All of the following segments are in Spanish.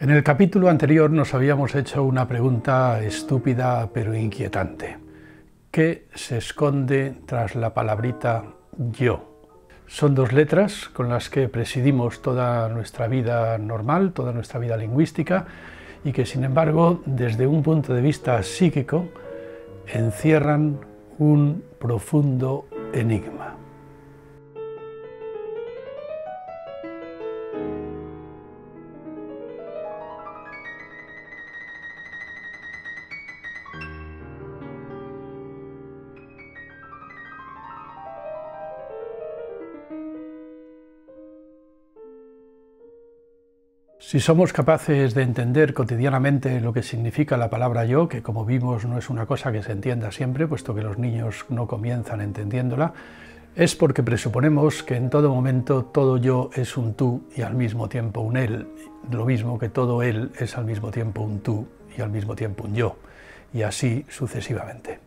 En el capítulo anterior nos habíamos hecho una pregunta estúpida pero inquietante. ¿Qué se esconde tras la palabrita yo? Son dos letras con las que presidimos toda nuestra vida normal, toda nuestra vida lingüística, y que sin embargo, desde un punto de vista psíquico, encierran un profundo enigma. Si somos capaces de entender cotidianamente lo que significa la palabra yo, que como vimos no es una cosa que se entienda siempre, puesto que los niños no comienzan entendiéndola, es porque presuponemos que en todo momento todo yo es un tú y al mismo tiempo un él, lo mismo que todo él es al mismo tiempo un tú y al mismo tiempo un yo, y así sucesivamente.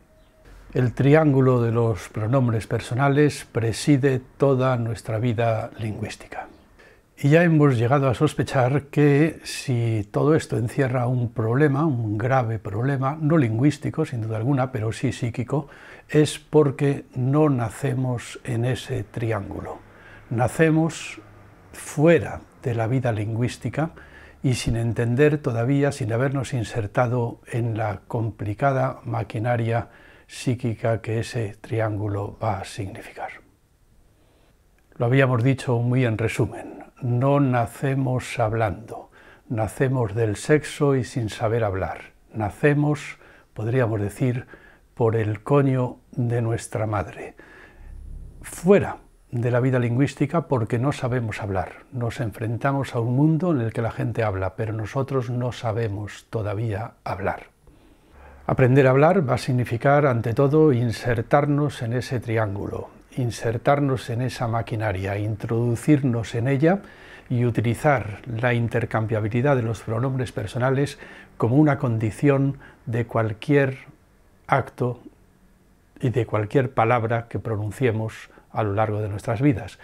El triángulo de los pronombres personales preside toda nuestra vida lingüística. Y ya hemos llegado a sospechar que si todo esto encierra un problema, un grave problema, no lingüístico sin duda alguna, pero sí psíquico, es porque no nacemos en ese triángulo. Nacemos fuera de la vida lingüística y sin entender todavía, sin habernos insertado en la complicada maquinaria psíquica que ese triángulo va a significar. Lo habíamos dicho muy en resumen. No nacemos hablando, nacemos del sexo y sin saber hablar. Nacemos, podríamos decir, por el coño de nuestra madre. Fuera de la vida lingüística porque no sabemos hablar. Nos enfrentamos a un mundo en el que la gente habla, pero nosotros no sabemos todavía hablar. Aprender a hablar va a significar, ante todo, insertarnos en ese triángulo, insertarnos en esa maquinaria, introducirnos en ella y utilizar la intercambiabilidad de los pronombres personales como una condición de cualquier acto y de cualquier palabra que pronunciemos a lo largo de nuestras vidas.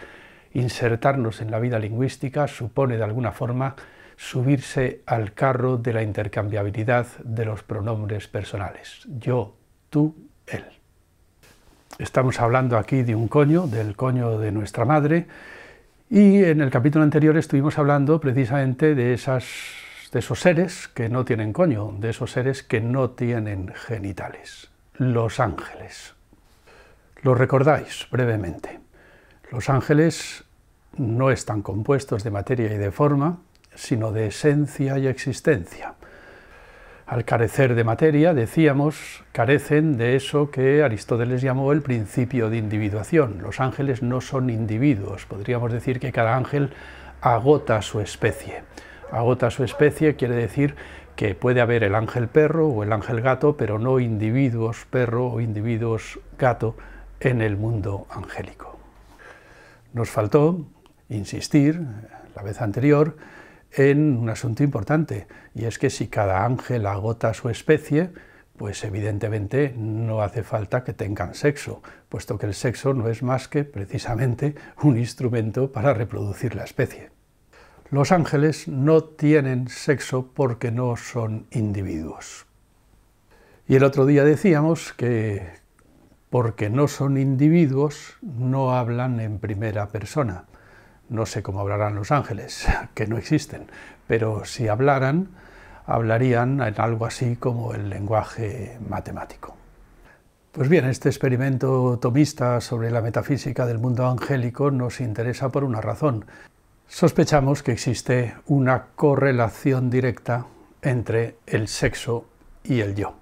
Insertarnos en la vida lingüística supone, de alguna forma, subirse al carro de la intercambiabilidad de los pronombres personales. Yo, tú, él. Estamos hablando aquí de un coño, del coño de nuestra madre, y en el capítulo anterior estuvimos hablando precisamente de esos seres que no tienen coño, de esos seres que no tienen genitales, los ángeles. Lo recordáis brevemente. Los ángeles no están compuestos de materia y de forma, sino de esencia y existencia. Al carecer de materia, decíamos, carecen de eso que Aristóteles llamó el principio de individuación. Los ángeles no son individuos, podríamos decir que cada ángel agota su especie. Agota su especie quiere decir que puede haber el ángel perro o el ángel gato, pero no individuos perro o individuos gato en el mundo angélico. Nos faltó insistir, la vez anterior, en un asunto importante, y es que si cada ángel agota su especie, pues evidentemente no hace falta que tengan sexo, puesto que el sexo no es más que, precisamente, un instrumento para reproducir la especie. Los ángeles no tienen sexo porque no son individuos. Y el otro día decíamos que porque no son individuos no hablan en primera persona. No sé cómo hablarán los ángeles, que no existen, pero si hablaran, hablarían en algo así como el lenguaje matemático. Pues bien, este experimento tomista sobre la metafísica del mundo angélico nos interesa por una razón. Sospechamos que existe una correlación directa entre el sexo y el yo.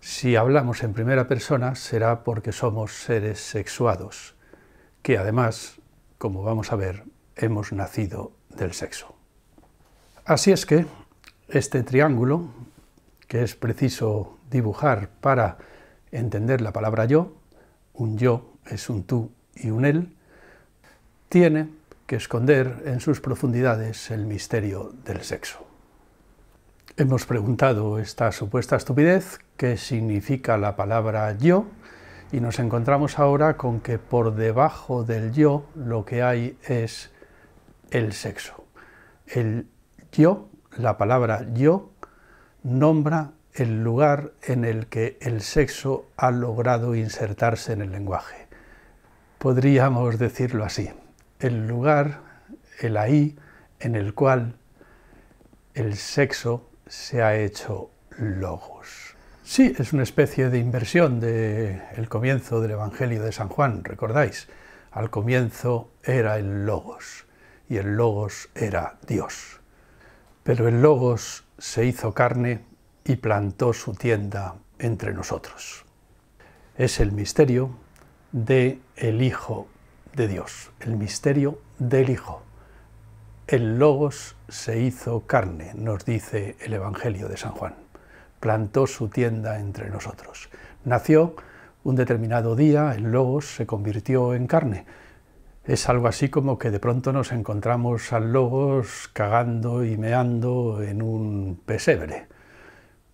Si hablamos en primera persona, será porque somos seres sexuados, que además, como vamos a ver, hemos nacido del sexo. Así es que este triángulo, que es preciso dibujar para entender la palabra yo, un yo es un tú y un él, tiene que esconder en sus profundidades el misterio del sexo. Hemos preguntado esta supuesta estupidez, ¿qué significa la palabra yo? Y nos encontramos ahora con que por debajo del yo lo que hay es el sexo. El yo, la palabra yo nombra el lugar en el que el sexo ha logrado insertarse en el lenguaje. Podríamos decirlo así, el lugar, el ahí, en el cual el sexo se ha hecho logos. Sí, es una especie de inversión del comienzo del Evangelio de San Juan, ¿recordáis? Al comienzo era el logos, y el logos era Dios. Pero el logos se hizo carne y plantó su tienda entre nosotros. Es el misterio del Hijo de Dios, el misterio del Hijo. El logos se hizo carne, nos dice el Evangelio de San Juan. Plantó su tienda entre nosotros. Nació un determinado día, el logos se convirtió en carne. Es algo así como que de pronto nos encontramos al logos cagando y meando en un pesebre,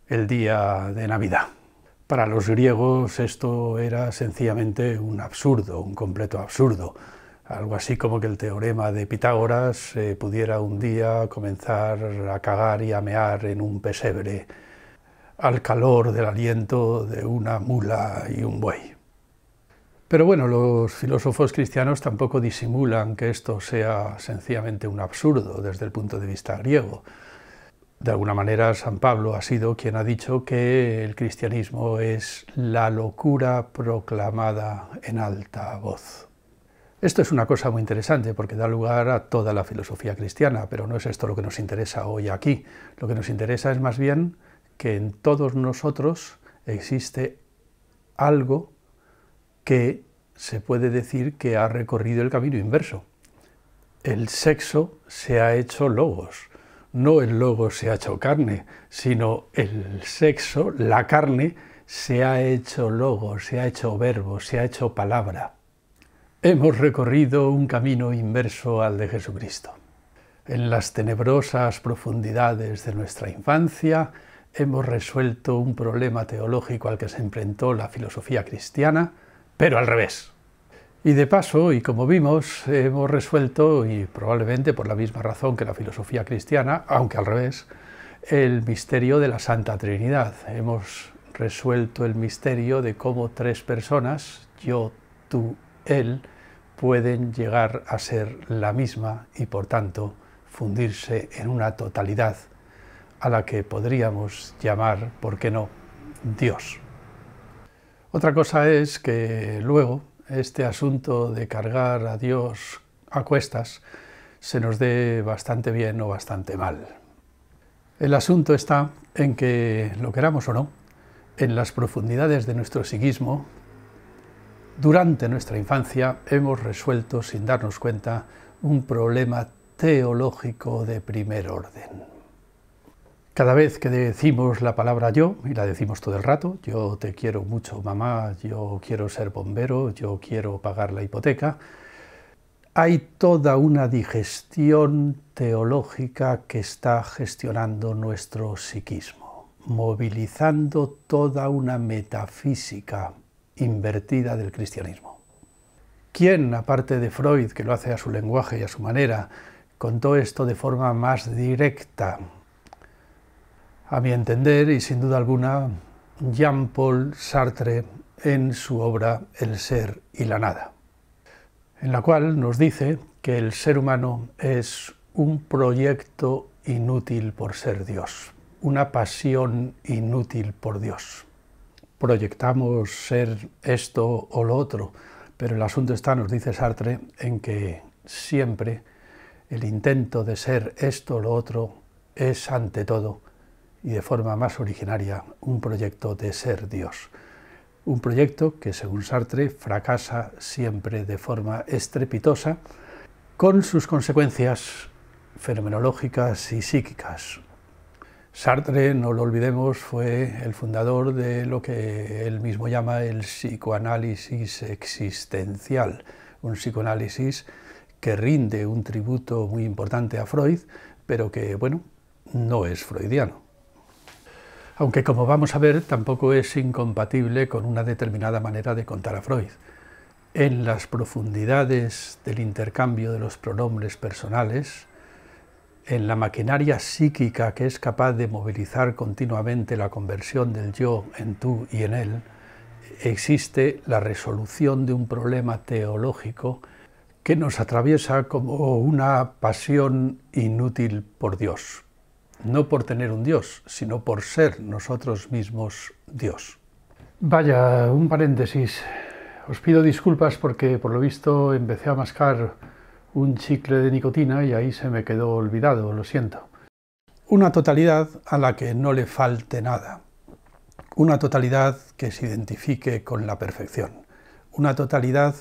el día de Navidad. Para los griegos esto era sencillamente un absurdo, un completo absurdo. Algo así como que el teorema de Pitágoras pudiera un día comenzar a cagar y a mear en un pesebre al calor del aliento de una mula y un buey. Pero bueno, los filósofos cristianos tampoco disimulan que esto sea sencillamente un absurdo desde el punto de vista griego. De alguna manera, San Pablo ha sido quien ha dicho que el cristianismo es la locura proclamada en alta voz. Esto es una cosa muy interesante porque da lugar a toda la filosofía cristiana, pero no es esto lo que nos interesa hoy aquí. Lo que nos interesa es más bien que en todos nosotros existe algo que se puede decir que ha recorrido el camino inverso. El sexo se ha hecho logos. No el logos se ha hecho carne, sino el sexo, la carne, se ha hecho logos, se ha hecho verbo, se ha hecho palabra. Hemos recorrido un camino inverso al de Jesucristo. En las tenebrosas profundidades de nuestra infancia hemos resuelto un problema teológico al que se enfrentó la filosofía cristiana, pero al revés. Y de paso, y como vimos, hemos resuelto, y probablemente por la misma razón que la filosofía cristiana, aunque al revés, el misterio de la Santa Trinidad. Hemos resuelto el misterio de cómo tres personas, yo, tú, él, pueden llegar a ser la misma y, por tanto, fundirse en una totalidad a la que podríamos llamar, ¿por qué no?, Dios. Otra cosa es que luego este asunto de cargar a Dios a cuestas se nos dé bastante bien o bastante mal. El asunto está en que, lo queramos o no, en las profundidades de nuestro psiquismo, durante nuestra infancia hemos resuelto, sin darnos cuenta, un problema teológico de primer orden. Cada vez que decimos la palabra yo, y la decimos todo el rato, yo te quiero mucho, mamá, yo quiero ser bombero, yo quiero pagar la hipoteca, hay toda una digestión teológica que está gestionando nuestro psiquismo, movilizando toda una metafísica invertida del cristianismo. ¿Quién, aparte de Freud, que lo hace a su lenguaje y a su manera, contó esto de forma más directa? A mi entender, y sin duda alguna, Jean-Paul Sartre en su obra El ser y la nada, en la cual nos dice que el ser humano es un proyecto inútil por ser Dios, una pasión inútil por Dios. Proyectamos ser esto o lo otro, pero el asunto está, nos dice Sartre, en que siempre el intento de ser esto o lo otro es, ante todo y de forma más originaria, un proyecto de ser Dios. Un proyecto que, según Sartre, fracasa siempre de forma estrepitosa, con sus consecuencias fenomenológicas y psíquicas. Sartre, no lo olvidemos, fue el fundador de lo que él mismo llama el psicoanálisis existencial, un psicoanálisis que rinde un tributo muy importante a Freud, pero que, bueno, no es freudiano. Aunque, como vamos a ver, tampoco es incompatible con una determinada manera de contar a Freud. En las profundidades del intercambio de los pronombres personales, en la maquinaria psíquica que es capaz de movilizar continuamente la conversión del yo en tú y en él, existe la resolución de un problema teológico que nos atraviesa como una pasión inútil por Dios. No por tener un Dios, sino por ser nosotros mismos Dios. Vaya, un paréntesis. Os pido disculpas porque, por lo visto, empecé a mascar un chicle de nicotina y ahí se me quedó olvidado, lo siento. Una totalidad a la que no le falte nada. Una totalidad que se identifique con la perfección. Una totalidad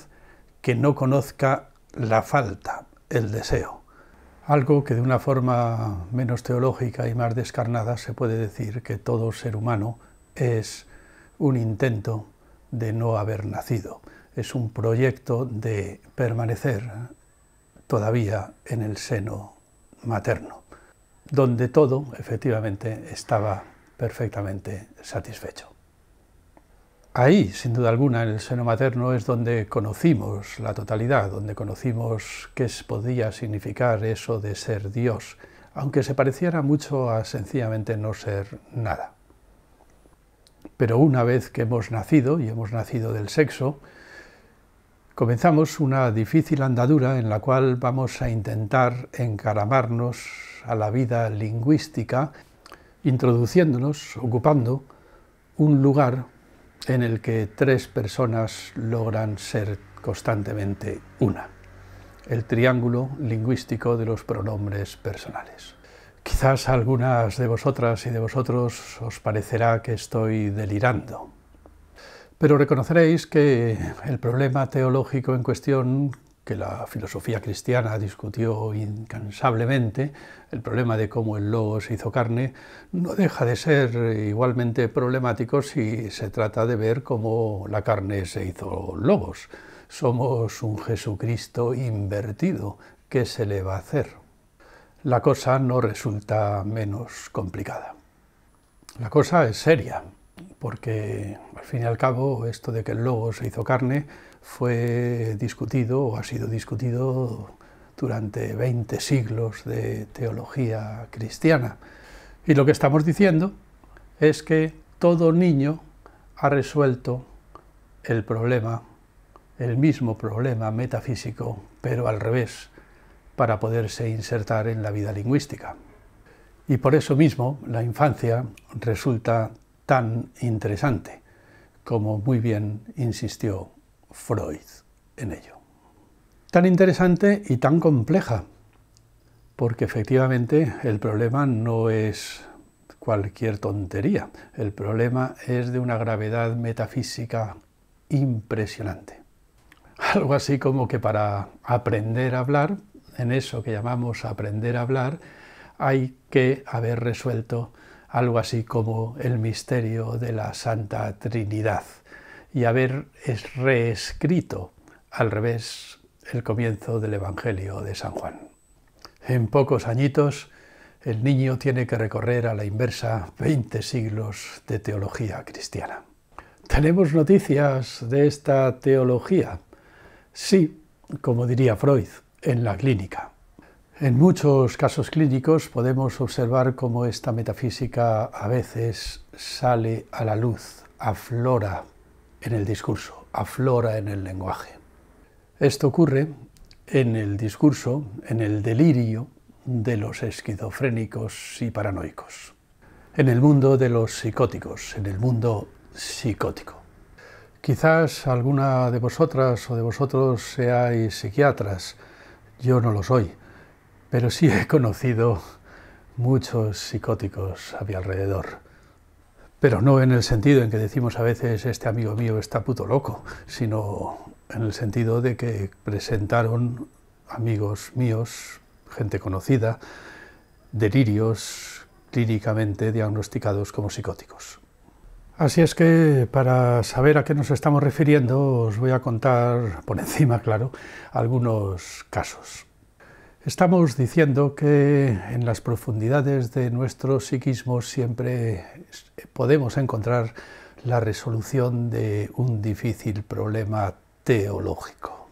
que no conozca la falta, el deseo. Algo que de una forma menos teológica y más descarnada se puede decir que todo ser humano es un intento de no haber nacido. Es un proyecto de permanecer todavía en el seno materno, donde todo, efectivamente, estaba perfectamente satisfecho. Ahí, sin duda alguna, en el seno materno es donde conocimos la totalidad, donde conocimos qué podía significar eso de ser Dios, aunque se pareciera mucho a sencillamente no ser nada. Pero una vez que hemos nacido, y hemos nacido del sexo, comenzamos una difícil andadura en la cual vamos a intentar encaramarnos a la vida lingüística, introduciéndonos, ocupando un lugar en el que tres personas logran ser constantemente una, el triángulo lingüístico de los pronombres personales. Quizás a algunas de vosotras y de vosotros os parecerá que estoy delirando, pero reconoceréis que el problema teológico en cuestión, que la filosofía cristiana discutió incansablemente, el problema de cómo el Logos hizo carne, no deja de ser igualmente problemático si se trata de ver cómo la carne se hizo Logos. Somos un Jesucristo invertido. ¿Qué se le va a hacer? La cosa no resulta menos complicada. La cosa es seria, porque al fin y al cabo esto de que el Logos se hizo carne fue discutido o ha sido discutido durante 20 siglos de teología cristiana. Y lo que estamos diciendo es que todo niño ha resuelto el problema, el mismo problema metafísico, pero al revés, para poderse insertar en la vida lingüística. Y por eso mismo la infancia resulta tan interesante, como muy bien insistió Freud en ello. Tan interesante y tan compleja, porque efectivamente el problema no es cualquier tontería, el problema es de una gravedad metafísica impresionante. Algo así como que para aprender a hablar, en eso que llamamos aprender a hablar, hay que haber resuelto algo así como el misterio de la Santa Trinidad y haber reescrito al revés el comienzo del Evangelio de San Juan. En pocos añitos el niño tiene que recorrer a la inversa 20 siglos de teología cristiana. ¿Tenemos noticias de esta teología? Sí, como diría Freud, en la clínica. En muchos casos clínicos podemos observar cómo esta metafísica a veces sale a la luz, aflora en el discurso, aflora en el lenguaje. Esto ocurre en el discurso, en el delirio de los esquizofrénicos y paranoicos, en el mundo de los psicóticos, en el mundo psicótico. Quizás alguna de vosotras o de vosotros seáis psiquiatras, yo no lo soy, pero sí he conocido muchos psicóticos a mi alrededor. Pero no en el sentido en que decimos a veces este amigo mío está puto loco, sino en el sentido de que presentaron amigos míos, gente conocida, delirios clínicamente diagnosticados como psicóticos. Así es que para saber a qué nos estamos refiriendo os voy a contar, por encima claro, algunos casos. Estamos diciendo que en las profundidades de nuestro psiquismo siempre podemos encontrar la resolución de un difícil problema teológico.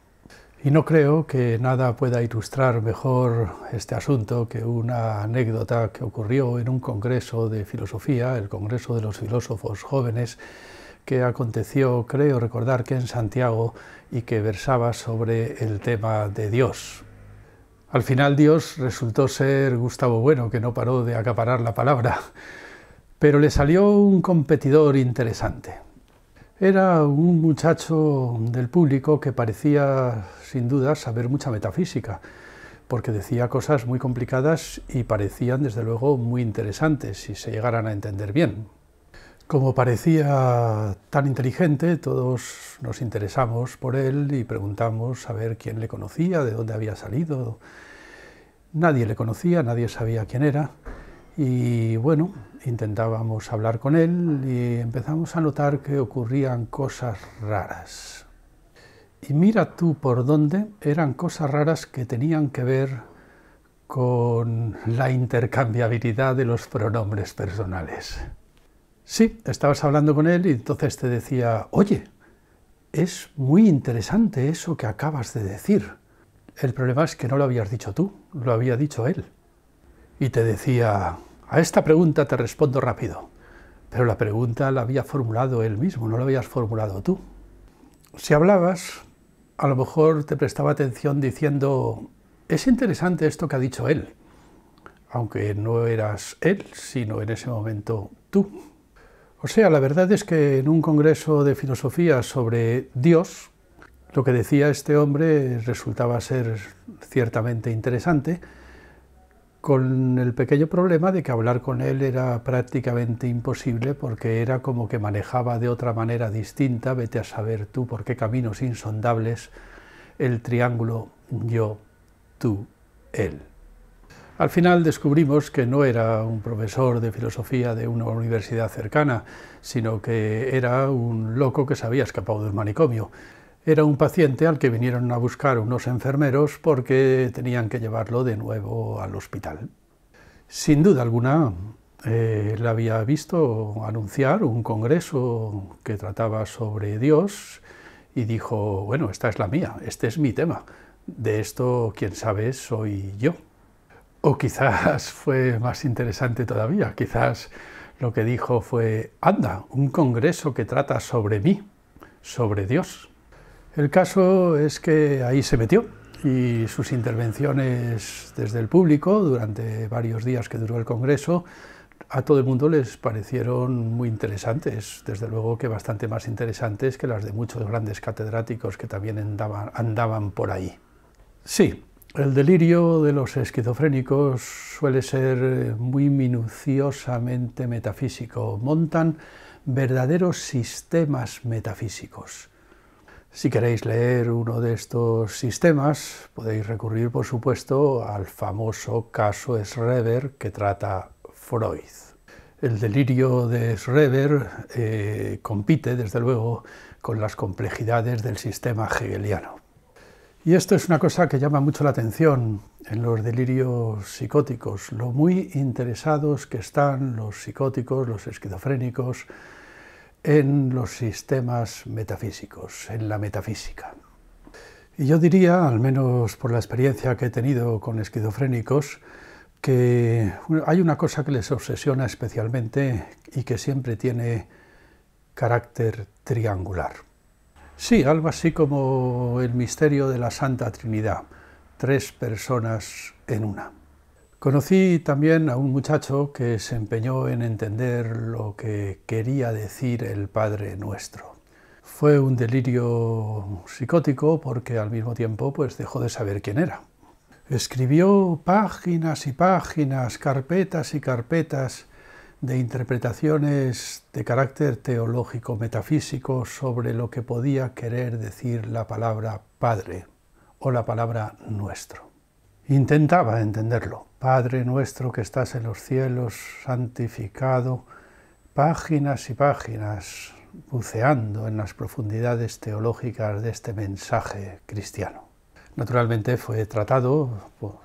Y no creo que nada pueda ilustrar mejor este asunto que una anécdota que ocurrió en un congreso de filosofía, el Congreso de los Filósofos Jóvenes, que aconteció, creo recordar, que en Santiago y que versaba sobre el tema de Dios. Al final Dios resultó ser Gustavo Bueno, que no paró de acaparar la palabra, pero le salió un competidor interesante. Era un muchacho del público que parecía, sin duda, saber mucha metafísica, porque decía cosas muy complicadas y parecían, desde luego, muy interesantes si se llegaran a entender bien. Como parecía tan inteligente, todos nos interesamos por él y preguntamos a ver quién le conocía, de dónde había salido. Nadie le conocía, nadie sabía quién era. Y bueno, intentábamos hablar con él y empezamos a notar que ocurrían cosas raras. Y mira tú por dónde, eran cosas raras que tenían que ver con la intercambiabilidad de los pronombres personales. Sí, estabas hablando con él y entonces te decía, oye, es muy interesante eso que acabas de decir. El problema es que no lo habías dicho tú, lo había dicho él. Y te decía, a esta pregunta te respondo rápido, pero la pregunta la había formulado él mismo, no la habías formulado tú. Si hablabas, a lo mejor te prestaba atención diciendo, es interesante esto que ha dicho él, aunque no eras él, sino en ese momento tú. O sea, la verdad es que en un congreso de filosofía sobre Dios, lo que decía este hombre resultaba ser ciertamente interesante, con el pequeño problema de que hablar con él era prácticamente imposible porque era como que manejaba de otra manera distinta, vete a saber tú por qué caminos insondables, el triángulo yo, tú, él. Al final descubrimos que no era un profesor de filosofía de una universidad cercana, sino que era un loco que se había escapado del manicomio. Era un paciente al que vinieron a buscar unos enfermeros porque tenían que llevarlo de nuevo al hospital. Sin duda alguna, él había visto anunciar un congreso que trataba sobre Dios y dijo, bueno, esta es la mía, este es mi tema, de esto, quién sabe, soy yo. O quizás fue más interesante todavía, quizás lo que dijo fue, anda, un congreso que trata sobre mí, sobre Dios. El caso es que ahí se metió y sus intervenciones desde el público durante varios días que duró el congreso a todo el mundo les parecieron muy interesantes, desde luego que bastante más interesantes que las de muchos grandes catedráticos que también andaban por ahí. Sí, el delirio de los esquizofrénicos suele ser muy minuciosamente metafísico, montan verdaderos sistemas metafísicos. Si queréis leer uno de estos sistemas, podéis recurrir, por supuesto, al famoso caso Schreber que trata Freud. El delirio de Schreber compite, desde luego, con las complejidades del sistema hegeliano. Y esto es una cosa que llama mucho la atención en los delirios psicóticos, lo muy interesados que están los psicóticos, los esquizofrénicos, en los sistemas metafísicos, en la metafísica. Y yo diría, al menos por la experiencia que he tenido con esquizofrénicos, que hay una cosa que les obsesiona especialmente y que siempre tiene carácter triangular. Sí, algo así como el misterio de la Santa Trinidad, tres personas en una. Conocí también a un muchacho que se empeñó en entender lo que quería decir el Padre Nuestro. Fue un delirio psicótico porque al mismo tiempo pues, dejó de saber quién era. Escribió páginas y páginas, carpetas y carpetas de interpretaciones de carácter teológico, metafísico, sobre lo que podía querer decir la palabra Padre o la palabra Nuestro. Intentaba entenderlo. Padre nuestro que estás en los cielos, santificado, páginas y páginas, buceando en las profundidades teológicas de este mensaje cristiano. Naturalmente fue tratado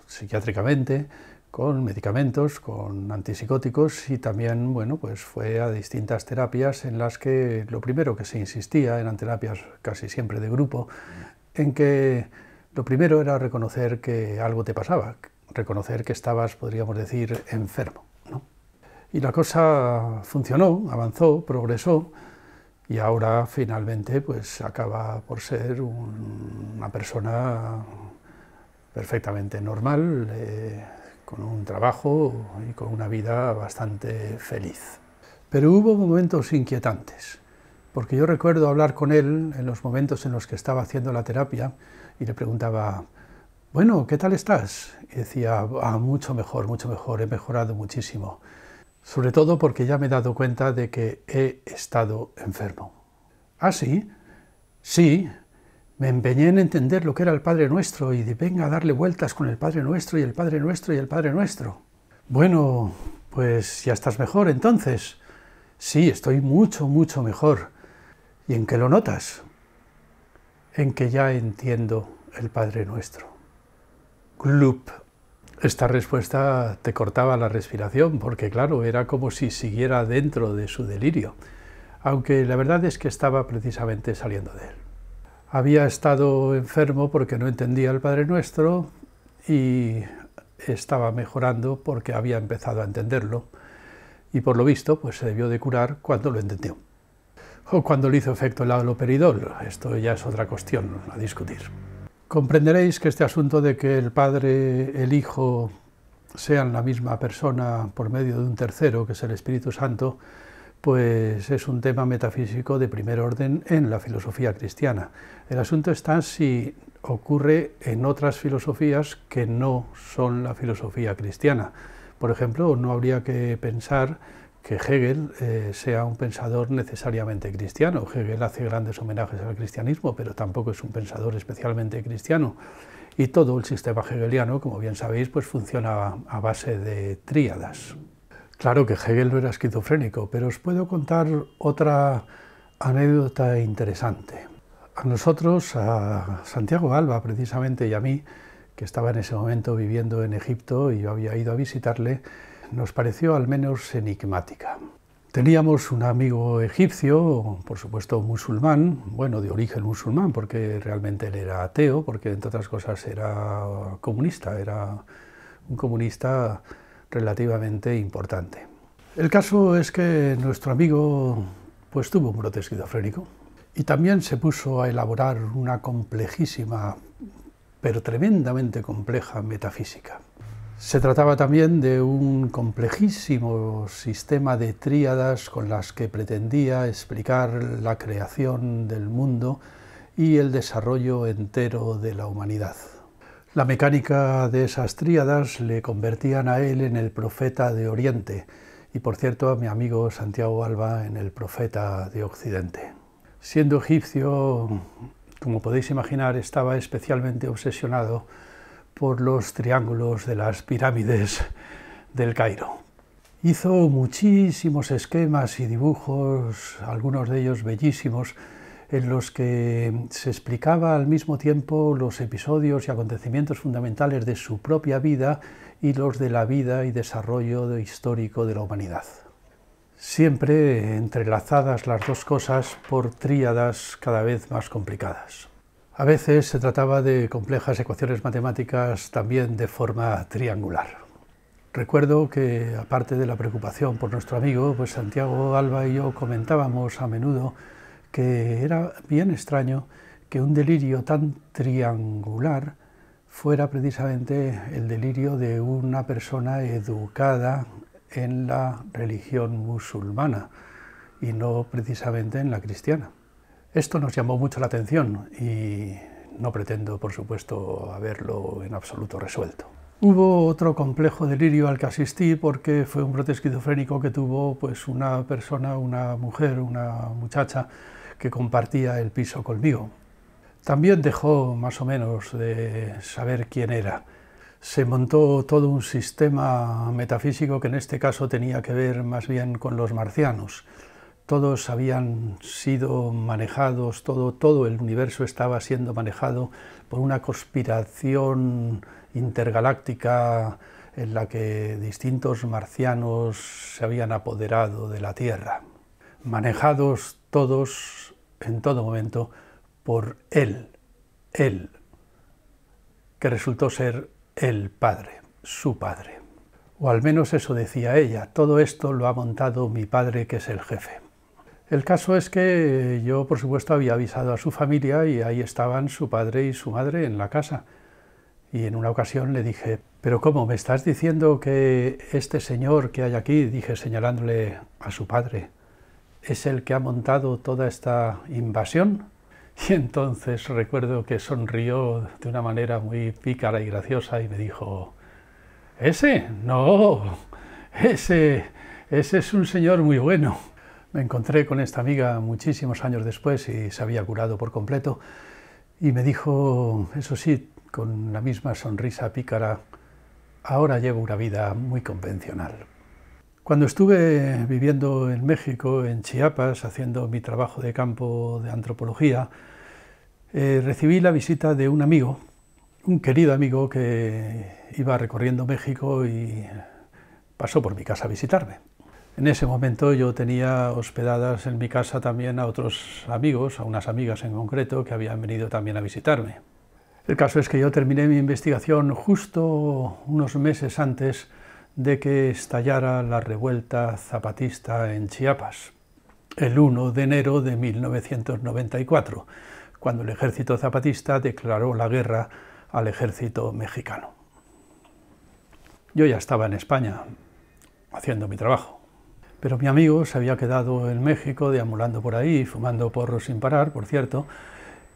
psiquiátricamente, con medicamentos, con antipsicóticos y también, bueno, pues fue a distintas terapias en las que lo primero que se insistía eran terapias casi siempre de grupo, en que Lo primero era reconocer que algo te pasaba, reconocer que estabas, podríamos decir, enfermo, ¿no? Y la cosa funcionó, avanzó, progresó, y ahora finalmente pues acaba por ser una persona perfectamente normal, con un trabajo y con una vida bastante feliz. Pero hubo momentos inquietantes, porque yo recuerdo hablar con él en los momentos en los que estaba haciendo la terapia y le preguntaba, bueno, ¿qué tal estás? Y decía, mucho mejor, he mejorado muchísimo. Sobre todo porque ya me he dado cuenta de que he estado enfermo. ¿Ah, sí? Sí, me empeñé en entender lo que era el Padre Nuestro y de venga a darle vueltas con el Padre Nuestro y el Padre Nuestro y el Padre Nuestro. Bueno, pues ya estás mejor entonces. Sí, estoy mucho mejor. ¿Y en qué lo notas? En que ya entiendo el Padre Nuestro. Glup. Esta respuesta te cortaba la respiración, porque claro, era como si siguiera dentro de su delirio, aunque la verdad es que estaba precisamente saliendo de él. Había estado enfermo porque no entendía el Padre Nuestro y estaba mejorando porque había empezado a entenderlo y por lo visto pues se debió de curar cuando lo entendió. O cuando le hizo efecto el haloperidol, esto ya es otra cuestión a discutir. Comprenderéis que este asunto de que el Padre, el Hijo, sean la misma persona por medio de un tercero, que es el Espíritu Santo, pues es un tema metafísico de primer orden en la filosofía cristiana. El asunto está si ocurre en otras filosofías que no son la filosofía cristiana. Por ejemplo, no habría que pensar que Hegel sea un pensador necesariamente cristiano. Hegel hace grandes homenajes al cristianismo, pero tampoco es un pensador especialmente cristiano. Y todo el sistema hegeliano, como bien sabéis, pues funciona a base de tríadas. Claro que Hegel no era esquizofrénico, pero os puedo contar otra anécdota interesante. A nosotros, a Santiago Alba precisamente, y a mí, que estaba en ese momento viviendo en Egipto y yo había ido a visitarle, nos pareció al menos enigmática. Teníamos un amigo egipcio, por supuesto musulmán, bueno, de origen musulmán, porque realmente él era ateo, porque entre otras cosas era comunista, era un comunista relativamente importante. El caso es que nuestro amigo pues tuvo un brote esquizofrénico y también se puso a elaborar una complejísima, pero tremendamente compleja metafísica. Se trataba también de un complejísimo sistema de tríadas con las que pretendía explicar la creación del mundo y el desarrollo entero de la humanidad. La mecánica de esas tríadas le convertían a él en el profeta de Oriente y, por cierto, a mi amigo Santiago Alba en el profeta de Occidente. Siendo egipcio, como podéis imaginar, estaba especialmente obsesionado por los triángulos de las pirámides del Cairo. Hizo muchísimos esquemas y dibujos, algunos de ellos bellísimos, en los que se explicaba al mismo tiempo los episodios y acontecimientos fundamentales de su propia vida y los de la vida y desarrollo histórico de la humanidad. Siempre entrelazadas las dos cosas por tríadas cada vez más complicadas. A veces se trataba de complejas ecuaciones matemáticas también de forma triangular. Recuerdo que, aparte de la preocupación por nuestro amigo, pues Santiago Alba y yo comentábamos a menudo que era bien extraño que un delirio tan triangular fuera precisamente el delirio de una persona educada en la religión musulmana y no precisamente en la cristiana. Esto nos llamó mucho la atención y no pretendo, por supuesto, haberlo en absoluto resuelto. Hubo otro complejo delirio al que asistí porque fue un brote esquizofrénico que tuvo pues, una persona, una mujer, una muchacha que compartía el piso conmigo. También dejó más o menos de saber quién era. Se montó todo un sistema metafísico que en este caso tenía que ver más bien con los marcianos. Todos habían sido manejados, todo el universo estaba siendo manejado por una conspiración intergaláctica en la que distintos marcianos se habían apoderado de la Tierra, manejados todos en todo momento por él, que resultó ser el padre, su padre. O al menos eso decía ella, todo esto lo ha montado mi padre, que es el jefe. El caso es que yo, por supuesto, había avisado a su familia y ahí estaban su padre y su madre en la casa. Y en una ocasión le dije, ¿pero cómo, me estás diciendo que este señor que hay aquí, dije señalándole a su padre, es el que ha montado toda esta invasión? Y entonces recuerdo que sonrió de una manera muy pícara y graciosa y me dijo, ¿ese? No, ese es un señor muy bueno. Me encontré con esta amiga muchísimos años después y se había curado por completo y me dijo, eso sí, con la misma sonrisa pícara, ahora llevo una vida muy convencional. Cuando estuve viviendo en México, en Chiapas, haciendo mi trabajo de campo de antropología, recibí la visita de un amigo, un querido amigo que iba recorriendo México y pasó por mi casa a visitarme. En ese momento yo tenía hospedadas en mi casa también a otros amigos, a unas amigas en concreto, que habían venido también a visitarme. El caso es que yo terminé mi investigación justo unos meses antes de que estallara la revuelta zapatista en Chiapas, el 1 de enero de 1994, cuando el ejército zapatista declaró la guerra al ejército mexicano. Yo ya estaba en España, haciendo mi trabajo, pero mi amigo se había quedado en México, deambulando por ahí, fumando porros sin parar, por cierto,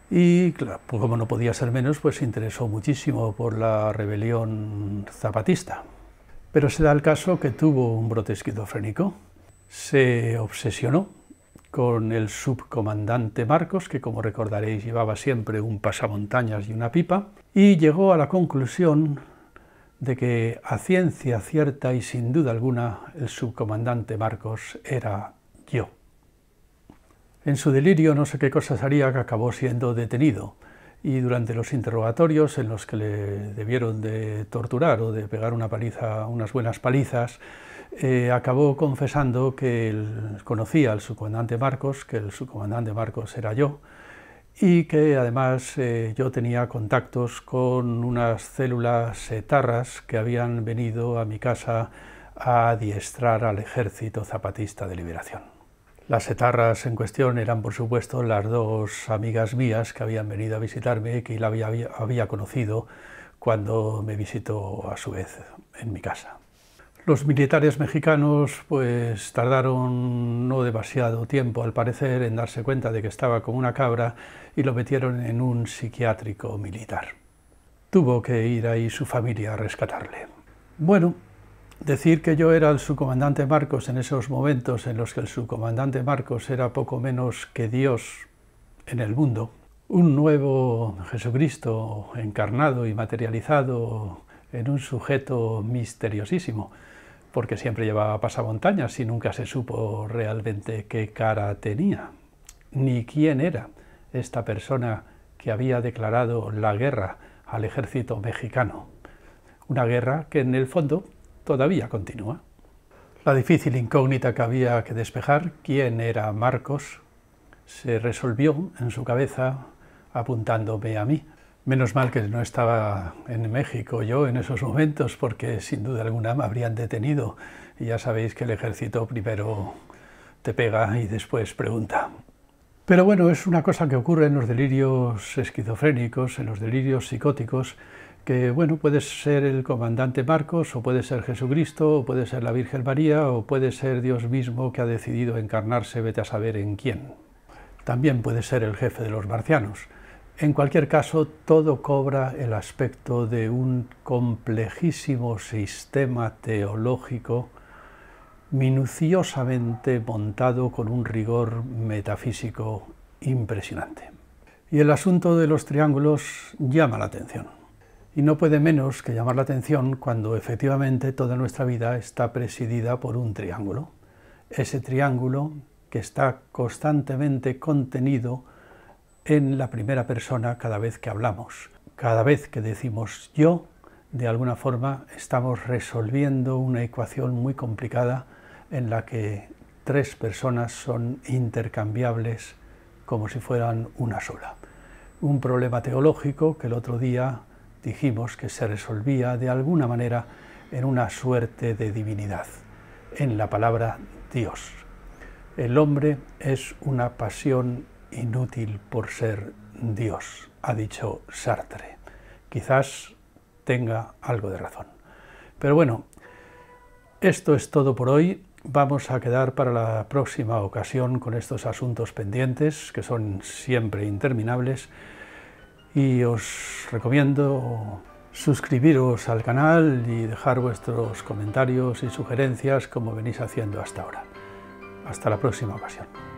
y claro, pues como no podía ser menos, pues se interesó muchísimo por la rebelión zapatista. Pero se da el caso que tuvo un brote esquizofrénico, se obsesionó con el subcomandante Marcos, que como recordaréis llevaba siempre un pasamontañas y una pipa, y llegó a la conclusión de que a ciencia cierta y sin duda alguna el subcomandante Marcos era yo. En su delirio no sé qué cosas haría que acabó siendo detenido. Y durante los interrogatorios en los que le debieron de torturar o de pegar una paliza, unas buenas palizas, acabó confesando que él conocía al subcomandante Marcos, que el subcomandante Marcos era yo, y que además yo tenía contactos con unas células etarras que habían venido a mi casa a adiestrar al Ejército Zapatista de Liberación. Las etarras en cuestión eran, por supuesto, las dos amigas mías que habían venido a visitarme y que él había conocido cuando me visitó, a su vez, en mi casa. Los militares mexicanos pues tardaron no demasiado tiempo, al parecer, en darse cuenta de que estaba como una cabra y lo metieron en un psiquiátrico militar. Tuvo que ir ahí su familia a rescatarle. Bueno, decir que yo era el subcomandante Marcos en esos momentos en los que el subcomandante Marcos era poco menos que Dios en el mundo, un nuevo Jesucristo encarnado y materializado en un sujeto misteriosísimo, porque siempre llevaba pasamontañas y nunca se supo realmente qué cara tenía, ni quién era esta persona que había declarado la guerra al ejército mexicano. Una guerra que en el fondo todavía continúa. La difícil incógnita que había que despejar, quién era Marcos, se resolvió en su cabeza apuntándome a mí. Menos mal que no estaba en México yo en esos momentos, porque sin duda alguna me habrían detenido. Y ya sabéis que el ejército primero te pega y después pregunta. Pero bueno, es una cosa que ocurre en los delirios esquizofrénicos, en los delirios psicóticos, que bueno, puede ser el comandante Marcos, o puede ser Jesucristo, o puede ser la Virgen María, o puede ser Dios mismo que ha decidido encarnarse, vete a saber en quién. También puede ser el jefe de los marcianos. En cualquier caso, todo cobra el aspecto de un complejísimo sistema teológico minuciosamente montado con un rigor metafísico impresionante. Y el asunto de los triángulos llama la atención. Y no puede menos que llamar la atención cuando efectivamente toda nuestra vida está presidida por un triángulo. Ese triángulo que está constantemente contenido en la primera persona cada vez que hablamos. Cada vez que decimos yo, de alguna forma estamos resolviendo una ecuación muy complicada en la que tres personas son intercambiables como si fueran una sola. Un problema teológico que el otro día dijimos que se resolvía de alguna manera en una suerte de divinidad, en la palabra Dios. El hombre es una pasión inútil por ser Dios, ha dicho Sartre. Quizás tenga algo de razón. Pero bueno, esto es todo por hoy. Vamos a quedar para la próxima ocasión con estos asuntos pendientes, que son siempre interminables, y os recomiendo suscribiros al canal y dejar vuestros comentarios y sugerencias como venís haciendo hasta ahora. Hasta la próxima ocasión.